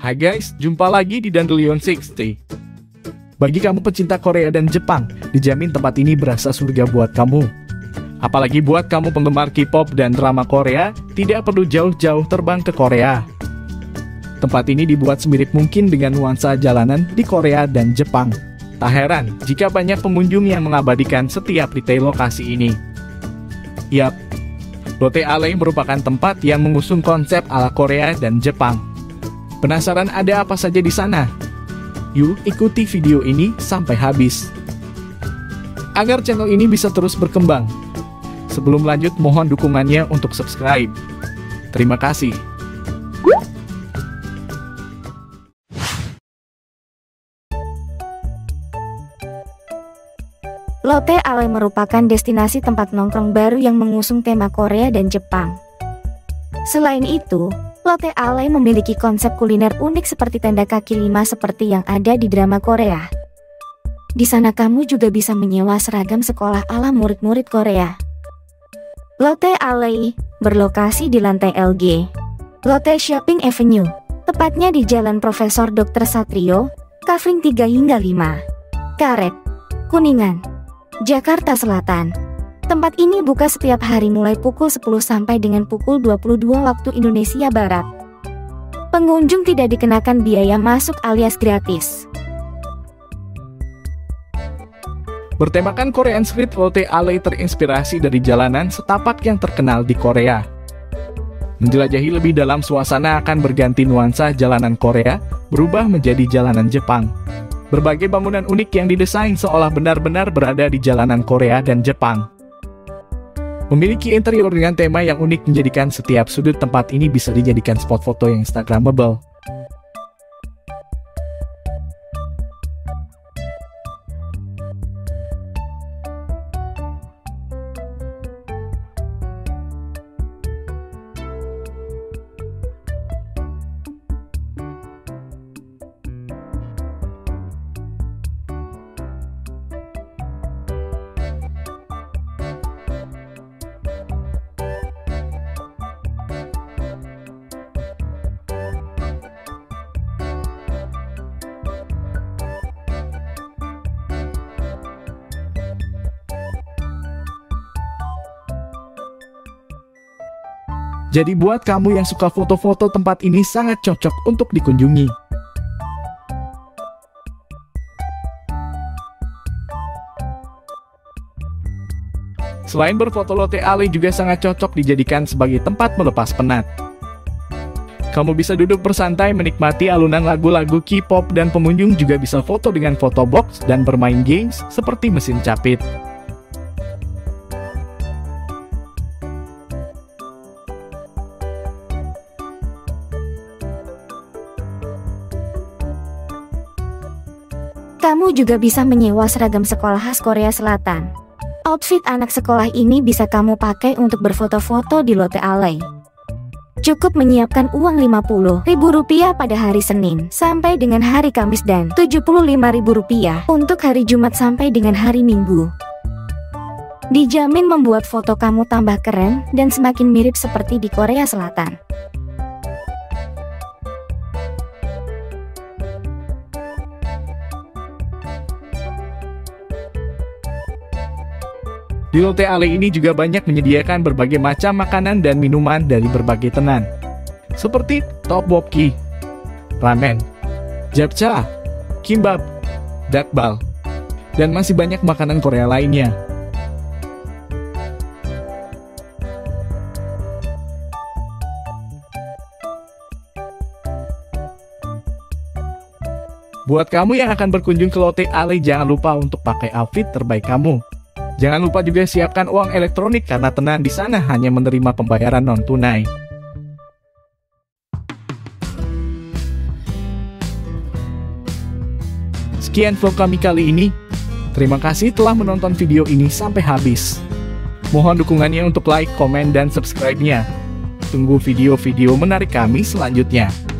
Hai guys, jumpa lagi di Dandelion 60. Bagi kamu pecinta Korea dan Jepang, dijamin tempat ini berasa surga buat kamu. Apalagi buat kamu penggemar K-pop dan drama Korea, tidak perlu jauh-jauh terbang ke Korea. Tempat ini dibuat semirip mungkin dengan nuansa jalanan di Korea dan Jepang. Tak heran jika banyak pengunjung yang mengabadikan setiap detail lokasi ini. Yap, Lotte Alley merupakan tempat yang mengusung konsep ala Korea dan Jepang. Penasaran ada apa saja di sana? Yuk ikuti video ini sampai habis, agar channel ini bisa terus berkembang. Sebelum lanjut, mohon dukungannya untuk subscribe. Terima kasih. Lotte Alley merupakan destinasi tempat nongkrong baru yang mengusung tema Korea dan Jepang. Selain itu, Lotte Alley memiliki konsep kuliner unik seperti tenda kaki lima seperti yang ada di drama Korea. Di sana kamu juga bisa menyewa seragam sekolah ala murid-murid Korea. Lotte Alley berlokasi di lantai LG Lotte Shopping Avenue, tepatnya di Jalan Profesor Dr. Satrio, Covering 3 hingga 5, Karet, Kuningan, Jakarta Selatan. Tempat ini buka setiap hari mulai pukul 10 sampai dengan pukul 22 waktu Indonesia Barat. Pengunjung tidak dikenakan biaya masuk alias gratis. Bertemakan Korean Street, Lotte Alley terinspirasi dari jalanan setapak yang terkenal di Korea. Menjelajahi lebih dalam, suasana akan berganti nuansa jalanan Korea, berubah menjadi jalanan Jepang. Berbagai bangunan unik yang didesain seolah benar-benar berada di jalanan Korea dan Jepang. Memiliki interior dengan tema yang unik menjadikan setiap sudut tempat ini bisa dijadikan spot foto yang instagramable. Jadi buat kamu yang suka foto-foto, tempat ini sangat cocok untuk dikunjungi. Selain berfoto, Lotte Alley juga sangat cocok dijadikan sebagai tempat melepas penat. Kamu bisa duduk bersantai menikmati alunan lagu-lagu K-pop dan pengunjung juga bisa foto dengan photo box dan bermain games seperti mesin capit. Kamu juga bisa menyewa seragam sekolah khas Korea Selatan. Outfit anak sekolah ini bisa kamu pakai untuk berfoto-foto di Lotte Alley. Cukup menyiapkan uang Rp50.000 pada hari Senin sampai dengan hari Kamis dan Rp75.000 untuk hari Jumat sampai dengan hari Minggu. Dijamin membuat foto kamu tambah keren dan semakin mirip seperti di Korea Selatan. Di Lotte Alley ini juga banyak menyediakan berbagai macam makanan dan minuman dari berbagai tenan, seperti tteokbokki, ramen, japchae, kimbap, dakbal, dan masih banyak makanan Korea lainnya. Buat kamu yang akan berkunjung ke Lotte Alley, jangan lupa untuk pakai outfit terbaik kamu. Jangan lupa juga siapkan uang elektronik karena tenan di sana hanya menerima pembayaran non-tunai. Sekian vlog kami kali ini. Terima kasih telah menonton video ini sampai habis. Mohon dukungannya untuk like, komen, dan subscribe-nya. Tunggu video-video menarik kami selanjutnya.